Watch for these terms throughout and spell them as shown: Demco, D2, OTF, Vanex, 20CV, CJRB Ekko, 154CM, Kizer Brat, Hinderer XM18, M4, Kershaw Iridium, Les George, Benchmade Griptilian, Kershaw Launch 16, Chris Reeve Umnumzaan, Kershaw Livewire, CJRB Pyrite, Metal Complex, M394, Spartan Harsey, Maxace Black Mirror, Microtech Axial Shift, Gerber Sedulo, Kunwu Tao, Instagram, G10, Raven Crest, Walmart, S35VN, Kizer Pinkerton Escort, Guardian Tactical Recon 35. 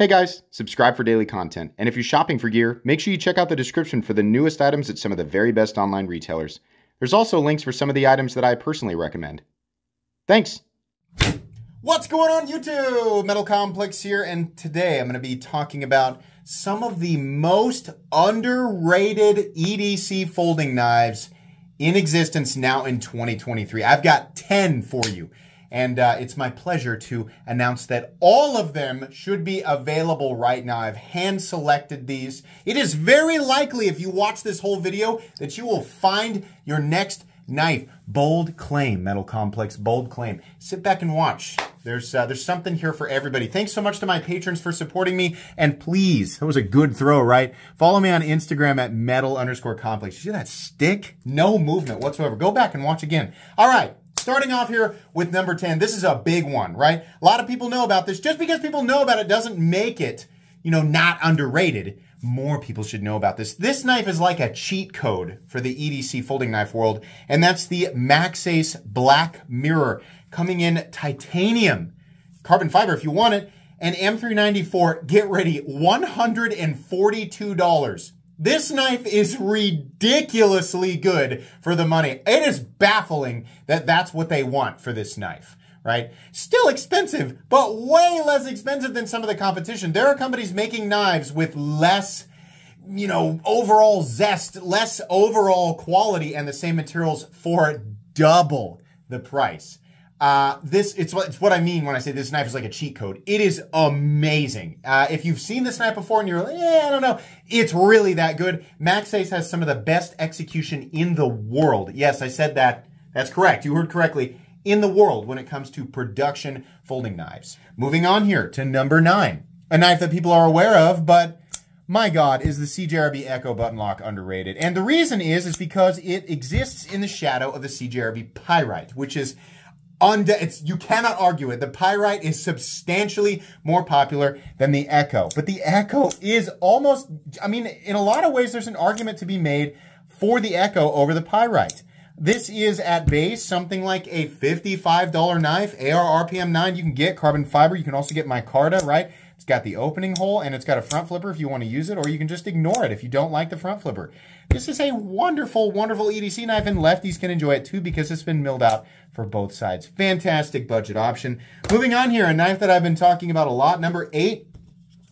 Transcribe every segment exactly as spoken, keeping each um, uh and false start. Hey guys, subscribe for daily content, and if you're shopping for gear, make sure you check out the description for the newest items at some of the very best online retailers. There's also links for some of the items that I personally recommend. Thanks! What's going on YouTube? Metal Complex here, and today I'm going to be talking about some of the most underrated E D C folding knives in existence now in twenty twenty-three. I've got ten for you. And uh, it's my pleasure to announce that all of them should be available right now. I've hand-selected these. It is very likely, if you watch this whole video, that you will find your next knife. Bold claim, Metal Complex, bold claim. Sit back and watch. There's uh, there's something here for everybody. Thanks so much to my patrons for supporting me. And please, that was a good throw, right? Follow me on Instagram at metal underscore complex. You see that stick? No movement whatsoever. Go back and watch again. All right. Starting off here with number ten, this is a big one, right? A lot of people know about this. Just because people know about it doesn't make it, you know, not underrated. More people should know about this. This knife is like a cheat code for the E D C folding knife world, and that's the Maxace Black Mirror, coming in titanium, carbon fiber if you want it, and M three ninety-four, get ready, one hundred forty-two dollars. This knife is ridiculously good for the money. It is baffling that that's what they want for this knife, right? Still expensive, but way less expensive than some of the competition. There are companies making knives with less, you know, overall zest, less overall quality, and the same materials for double the price. Uh, this, it's what, it's what I mean when I say this knife is like a cheat code. It is amazing. Uh, if you've seen this knife before and you're like, eh, I don't know, it's really that good. Maxace has some of the best execution in the world. Yes, I said that. That's correct. You heard correctly. In the world when it comes to production folding knives. Moving on here to number nine, a knife that people are aware of, but my God, is the C J R B Ekko button lock underrated. And the reason is, is because it exists in the shadow of the C J R B Pyrite, which is It's, you cannot argue it. The Pyrite is substantially more popular than the Ekko. But the Ekko is almost, I mean, in a lot of ways, there's an argument to be made for the Ekko over the Pyrite. This is at base something like a fifty-five dollar knife, A R R P M nine. You can get carbon fiber. You can also get micarta, right? It's got the opening hole and it's got a front flipper if you want to use it, or you can just ignore it if you don't like the front flipper. This is a wonderful, wonderful E D C knife, and lefties can enjoy it too because it's been milled out for both sides. Fantastic budget option. Moving on here, a knife that I've been talking about a lot, number eight,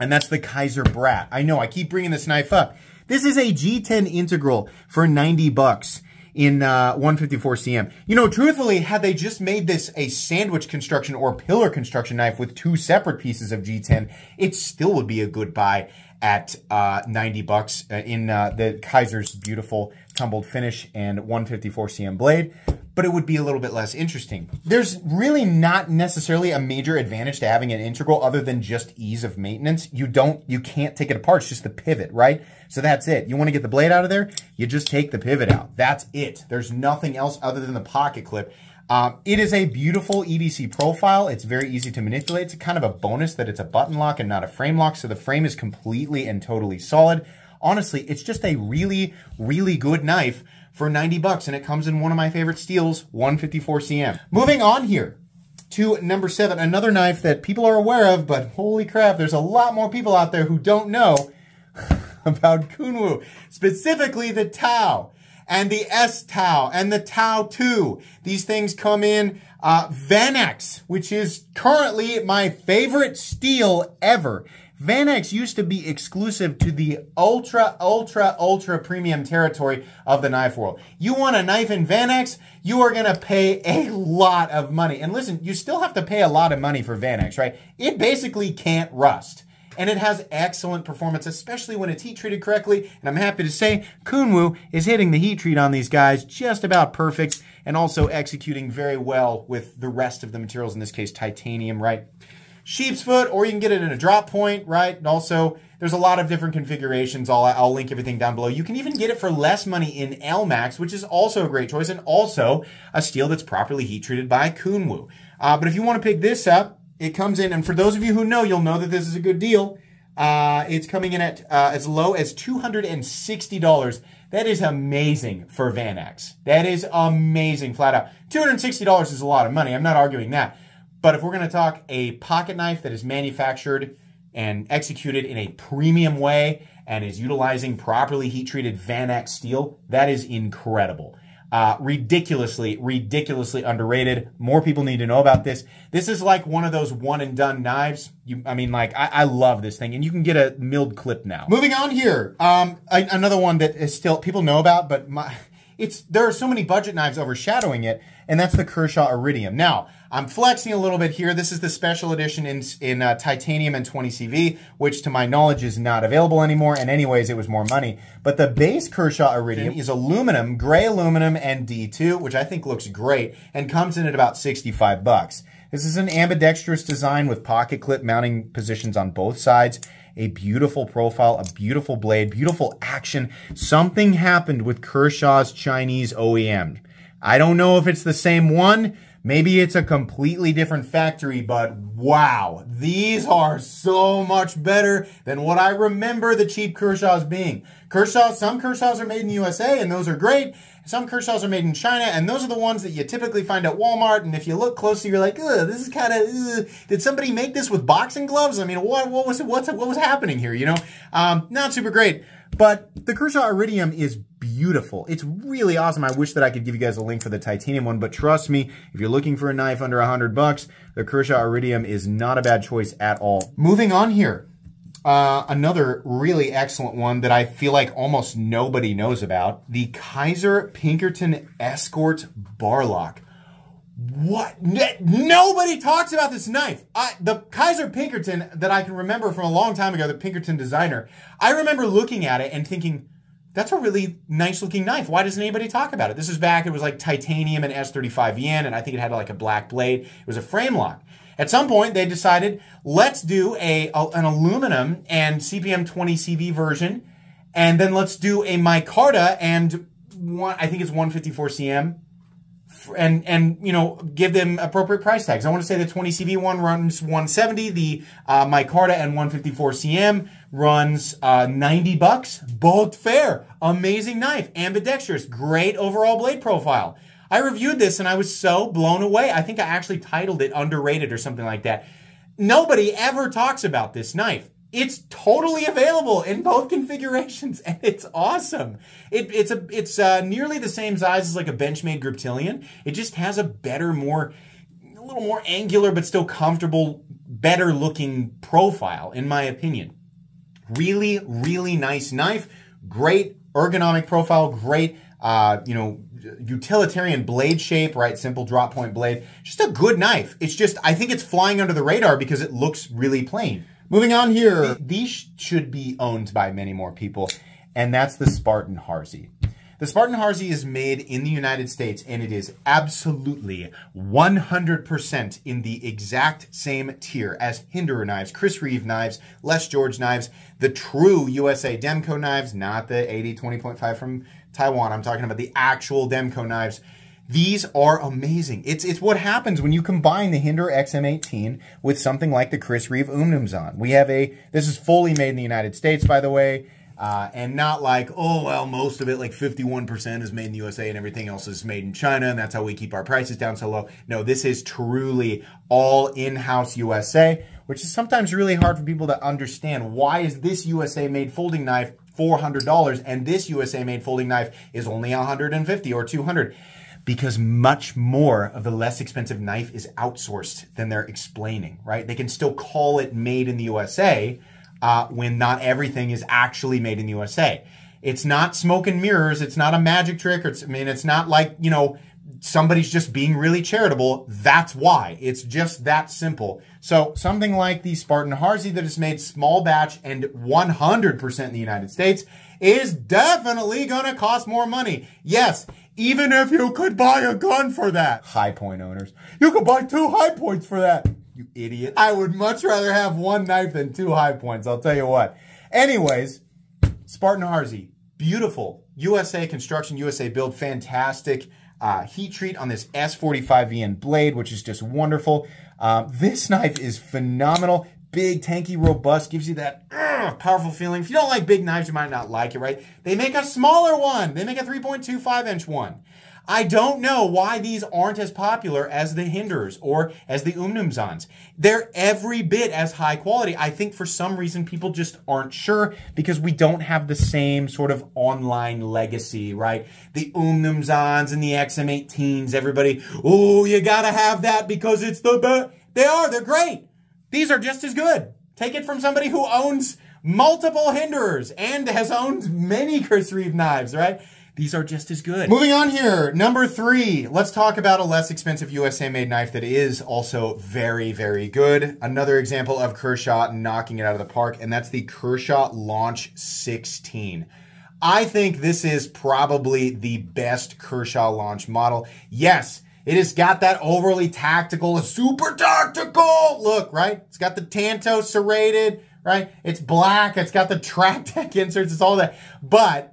and that's the Kizer Brat. I know, I keep bringing this knife up. This is a G ten integral for ninety bucks. In uh, one fifty-four C M. You know, truthfully, had they just made this a sandwich construction or pillar construction knife with two separate pieces of G ten, it still would be a good buy at uh, ninety bucks in uh, the Kizer's beautiful tumbled finish and one fifty-four C M blade, but it would be a little bit less interesting. There's really not necessarily a major advantage to having an integral other than just ease of maintenance. You don't, you can't take it apart. It's just the pivot, right? So that's it. You want to get the blade out of there? You just take the pivot out. That's it. There's nothing else other than the pocket clip. Um, it is a beautiful E D C profile. It's very easy to manipulate. It's kind of a bonus that it's a button lock and not a frame lock. So the frame is completely and totally solid. Honestly, it's just a really, really good knife for ninety bucks, and it comes in one of my favorite steels, one fifty-four C M. Moving on here to number seven, another knife that people are aware of, but holy crap, there's a lot more people out there who don't know about Kunwu, specifically the Tao and the S Tao and the Tao two. These things come in uh, Vanex, which is currently my favorite steel ever. Vanex used to be exclusive to the ultra, ultra, ultra premium territory of the knife world. You want a knife in Vanex, you are going to pay a lot of money. And listen, you still have to pay a lot of money for Vanex, right? It basically can't rust. And it has excellent performance, especially when it's heat treated correctly. And I'm happy to say Kunwu is hitting the heat treat on these guys just about perfect, and also executing very well with the rest of the materials, in this case titanium, right? Sheep's foot, or you can get it in a drop point, right? And also, there's a lot of different configurations. I'll, I'll link everything down below. You can even get it for less money in L max, which is also a great choice, and also a steel that's properly heat treated by Kunwu. Uh, but if you want to pick this up, it comes in, and for those of you who know, you'll know that this is a good deal. Uh, it's coming in at uh, as low as two hundred sixty dollars. That is amazing for Vanex. That is amazing, flat out. two hundred sixty dollars is a lot of money. I'm not arguing that. But if we're going to talk a pocket knife that is manufactured and executed in a premium way and is utilizing properly heat-treated Van-Ax steel, that is incredible. Uh, ridiculously, ridiculously underrated. More people need to know about this. This is like one of those one-and-done knives. You, I mean, like, I, I love this thing. And you can get a milled clip now. Moving on here, um, I, another one that is still people know about, but my, it's there are so many budget knives overshadowing it, and that's the Kershaw Iridium. Now, I'm flexing a little bit here. This is the special edition in, in uh, titanium and twenty C V, which to my knowledge is not available anymore, and anyways, it was more money. But the base Kershaw Iridium is aluminum, gray aluminum, and D two, which I think looks great, and comes in at about sixty-five bucks. This is an ambidextrous design with pocket clip mounting positions on both sides. A beautiful profile, a beautiful blade, beautiful action. Something happened with Kershaw's Chinese O E M. I don't know if it's the same one. Maybe it's a completely different factory, but wow, these are so much better than what I remember the cheap Kershaws being. Kershaw, some Kershaws are made in the U S A, and those are great. Some Kershaws are made in China, and those are the ones that you typically find at Walmart, and if you look closely, you're like, ugh, this is kind of, did somebody make this with boxing gloves? I mean, what, what, was, what's, what was happening here, you know? Um, not super great, but the Kershaw Iridium is beautiful. It's really awesome. I wish that I could give you guys a link for the titanium one, but trust me, if you're looking for a knife under a hundred bucks, the Kershaw Iridium is not a bad choice at all. Moving on here, uh, another really excellent one that I feel like almost nobody knows about, the Kizer Pinkerton Escort Barlock. What? Nobody talks about this knife. I, the Kizer Pinkerton that I can remember from a long time ago, the Pinkerton designer, I remember looking at it and thinking, that's a really nice looking knife. Why doesn't anybody talk about it? This is back, it was like titanium and S thirty-five E N, and I think it had like a black blade. It was a frame lock. At some point, they decided, let's do a, a an aluminum and C P M twenty C V version, and then let's do a micarta and one, I think it's one fifty-four C M, and, and you know, give them appropriate price tags. I want to say the twenty C V one runs one seventy, the uh, micarta and one fifty-four C M runs uh, ninety bucks, both fair, amazing knife, ambidextrous, great overall blade profile. I reviewed this and I was so blown away. I think I actually titled it Underrated or something like that. Nobody ever talks about this knife. It's totally available in both configurations, and it's awesome. It, it's a, it's uh, nearly the same size as like a Benchmade Griptilian. It just has a better, more, a little more angular, but still comfortable, better looking profile, in my opinion. Really, really nice knife. Great ergonomic profile. Great, uh, you know, utilitarian blade shape, right? Simple drop point blade. Just a good knife. It's just, I think it's flying under the radar because it looks really plain. Moving on here, these should be owned by many more people, and that's the Spartan Harsey. The Spartan Harsey is made in the United States, and it is absolutely one hundred percent in the exact same tier as Hinderer knives, Chris Reeve knives, Les George knives, the true U S A Demco knives, not the eighty twenty point five from Taiwan. I'm talking about the actual Demco knives. These are amazing. It's it's what happens when you combine the Hinderer X M eighteen with something like the Chris Reeve Umnumzaan. We have a, this is fully made in the United States, by the way, uh, and not like, oh, well, most of it, like fifty-one percent is made in the U S A and everything else is made in China, and that's how we keep our prices down so low. No, this is truly all in-house U S A, which is sometimes really hard for people to understand. Why is this U S A-made folding knife four hundred dollars and this U S A-made folding knife is only one hundred fifty dollars or two hundred dollars? Because much more of the less expensive knife is outsourced than they're explaining, right? They can still call it made in the U S A uh, when not everything is actually made in the U S A. It's not smoke and mirrors. It's not a magic trick. Or it's, I mean, it's not like, you know, somebody's just being really charitable. That's why. It's just that simple. So something like the Spartan Harsey that is made small batch and one hundred percent in the United States is definitely going to cost more money. Yes. Even if you could buy a gun for that. High point owners. You could buy two high points for that, you idiot. I would much rather have one knife than two high points, I'll tell you what. Anyways, Spartan Harsey, beautiful. U S A construction, U S A build, fantastic. Uh, heat treat on this S forty-five E N blade, which is just wonderful. Um, this knife is phenomenal. Big, tanky, robust, gives you that uh, powerful feeling. If you don't like big knives, you might not like it, right? They make a smaller one. They make a three point two five inch one. I don't know why these aren't as popular as the Hinderers or as the Umnumzaans. They're every bit as high quality. I think for some reason people just aren't sure because we don't have the same sort of online legacy, right? The Umnumzaans and the X M eighteens, everybody, oh, you gotta have that because it's the best. They are, they're great. These are just as good. Take it from somebody who owns multiple Hinderers and has owned many Chris Reeve knives, right? These are just as good. Moving on here, number three, let's talk about a less expensive U S A-made knife that is also very, very good. Another example of Kershaw knocking it out of the park, and that's the Kershaw Launch sixteen. I think this is probably the best Kershaw Launch model. Yes, it has got that overly tactical, super tactical look, right? It's got the tanto serrated, right? It's black, it's got the track tech inserts, it's all that, but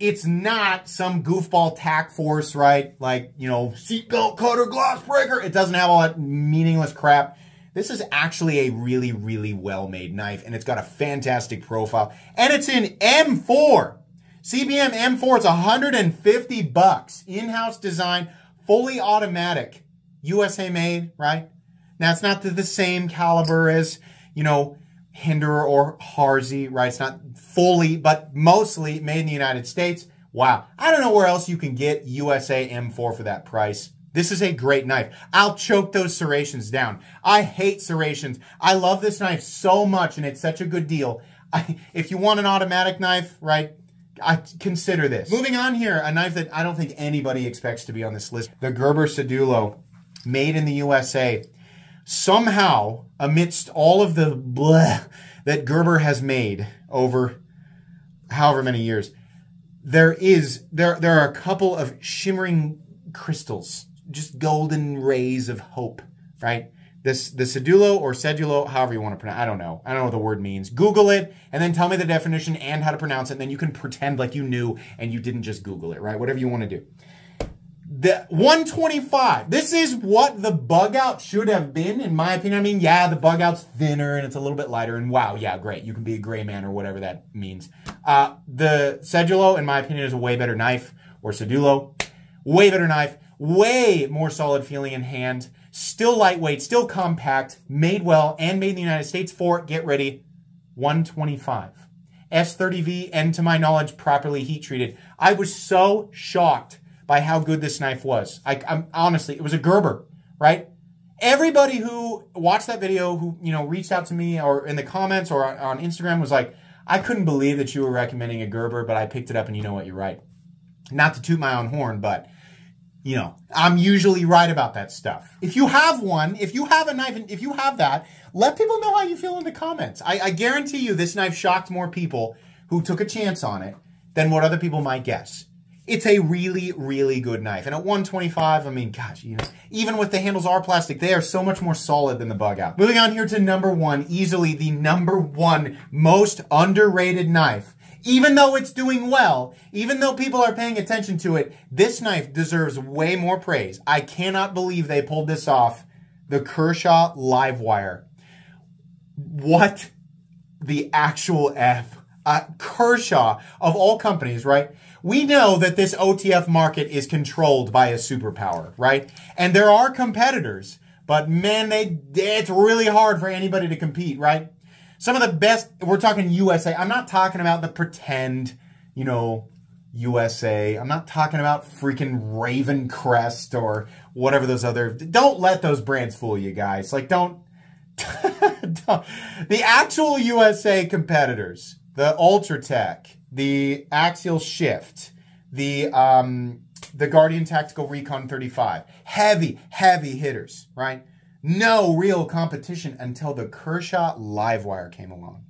it's not some goofball tack force, right? Like, you know, seatbelt cutter, glass breaker. It doesn't have all that meaningless crap. This is actually a really, really well-made knife, and it's got a fantastic profile. And it's in M four. C B M M four, it's one hundred fifty bucks. In-house design, fully automatic, U S A made, right? Now, it's not the, the same caliber as, you know, Hinderer or Harsey, right? It's not fully, but mostly made in the United States. Wow. I don't know where else you can get U S A M four for that price. This is a great knife. I'll choke those serrations down. I hate serrations. I love this knife so much, and it's such a good deal. I, if you want an automatic knife, right, I consider this. Moving on here, a knife that I don't think anybody expects to be on this list. The Gerber Sedulo, made in the U S A. Somehow, amidst all of the bleh that Gerber has made over however many years, there is, there, there are a couple of shimmering crystals, just golden rays of hope, right? This, the Sedulo or Sedulo, however you want to pronounce it, I don't know. I don't know what the word means. Google it and then tell me the definition and how to pronounce it, and then you can pretend like you knew and you didn't just Google it, right? Whatever you want to do. The one twenty-five, this is what the bug out should have been, in my opinion. I mean, yeah, the bug out's thinner and it's a little bit lighter, and wow, yeah, great. You can be a gray man or whatever that means. Uh, the Sedulo, in my opinion, is a way better knife, or Sedulo, way better knife, way more solid feeling in hand, still lightweight, still compact, made well, and made in the United States for, get ready, one twenty-five. S thirty V, and to my knowledge, properly heat treated. I was so shocked by how good this knife was. I, I'm honestly, it was a Gerber, right? Everybody who watched that video, who, you know, reached out to me or in the comments or on Instagram was like, I couldn't believe that you were recommending a Gerber, but I picked it up, and you know what, you're right. Not to toot my own horn, but, you know, I'm usually right about that stuff. If you have one, if you have a knife, and if you have that, let people know how you feel in the comments. I, I guarantee you this knife shocked more people who took a chance on it than what other people might guess. It's a really, really good knife. And at one twenty-five, I mean, gosh, you know, even with the handles are plastic, they are so much more solid than the bug out. Moving on here to number one, easily the number one most underrated knife. Even though it's doing well, even though people are paying attention to it, this knife deserves way more praise. I cannot believe they pulled this off. The Kershaw Livewire. What the actual F? Uh, Kershaw, of all companies, right? We know that this O T F market is controlled by a superpower, right? And there are competitors, but man, they it's really hard for anybody to compete, right? Some of the best, we're talking U S A. I'm not talking about the pretend, you know, U S A. I'm not talking about freaking Raven Crest or whatever those other, don't let those brands fool you guys. Like, don't, don't. The actual U S A competitors, the Ultratech, the Axial Shift, the um, the Guardian Tactical Recon thirty-five. Heavy, heavy hitters, right? No real competition until the Kershaw Livewire came along.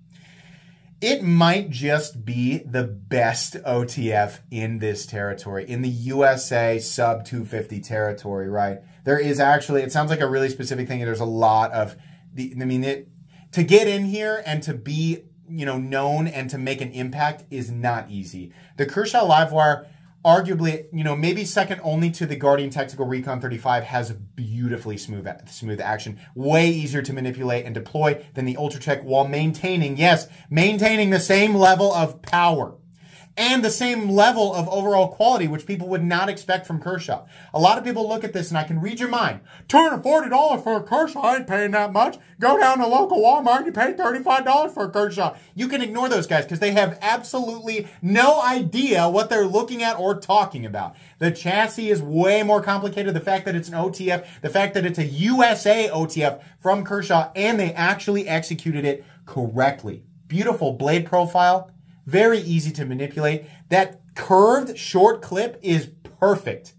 It might just be the best O T F in this territory, in the U S A sub two fifty territory, right? There is actually, it sounds like a really specific thing. There's a lot of, the, I mean, it, to get in here and to be, you know, known and to make an impact is not easy. The Kershaw Livewire, arguably, you know, maybe second only to the Guardian Tactical Recon thirty-five, has beautifully smooth, smooth action, way easier to manipulate and deploy than the Ultratech, while maintaining, yes, maintaining the same level of power. and the same level of overall quality, which people would not expect from Kershaw. A lot of people look at this, and I can read your mind. two hundred forty dollars for a Kershaw, I ain't paying that much. Go down to local Walmart, you pay thirty-five dollars for a Kershaw. You can ignore those guys, because they have absolutely no idea what they're looking at or talking about. The chassis is way more complicated. The fact that it's an O T F, the fact that it's a U S A O T F from Kershaw, and they actually executed it correctly. Beautiful blade profile. Very easy to manipulate. That curved short clip is perfect.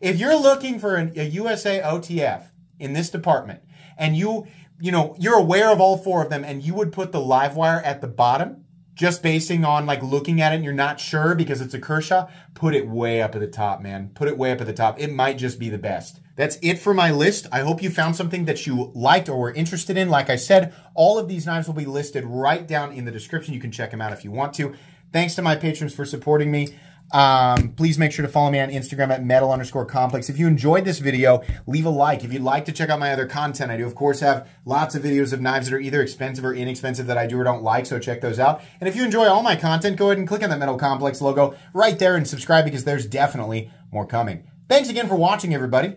If you're looking for an, a U S A O T F in this department, and you, you know, you're aware of all four of them, and you would put the live wire at the bottom, just basing on like looking at it and you're not sure because it's a Kershaw, put it way up at the top, man. Put it way up at the top. It might just be the best. That's it for my list. I hope you found something that you liked or were interested in. Like I said, all of these knives will be listed right down in the description. You can check them out if you want to. Thanks to my patrons for supporting me. Um, please make sure to follow me on Instagram at metal underscore complex. If you enjoyed this video, leave a like. If you'd like to check out my other content, I do, of course, have lots of videos of knives that are either expensive or inexpensive that I do or don't like, so check those out. And if you enjoy all my content, go ahead and click on that Metal Complex logo right there and subscribe because there's definitely more coming. Thanks again for watching, everybody,